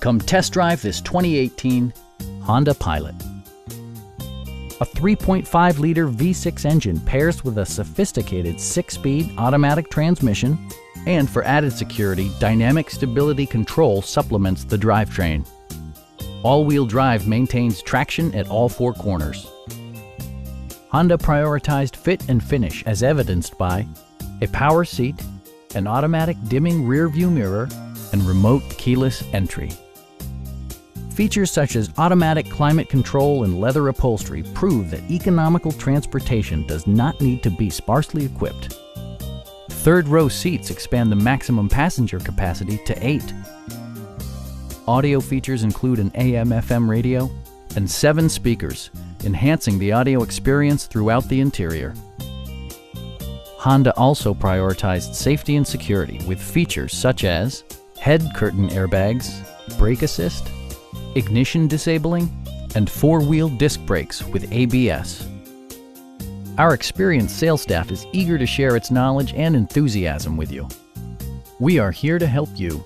Come test drive this 2018 Honda Pilot. A 3.5-liter V6 engine pairs with a sophisticated 6-speed automatic transmission, and for added security, dynamic stability control supplements the drivetrain. All-wheel drive maintains traction at all four corners. Honda prioritized fit and finish as evidenced by a power seat, an automatic dimming rear-view mirror, and remote keyless entry. Features such as automatic climate control and leather upholstery prove that economical transportation does not need to be sparsely equipped. Third-row seats expand the maximum passenger capacity to 8. Audio features include an AM/FM radio and 7 speakers, enhancing the audio experience throughout the interior. Honda also prioritized safety and security with features such as head curtain airbags, brake assist, ignition disabling, and 4-wheel disc brakes with ABS. Our experienced sales staff is eager to share its knowledge and enthusiasm with you. We are here to help you.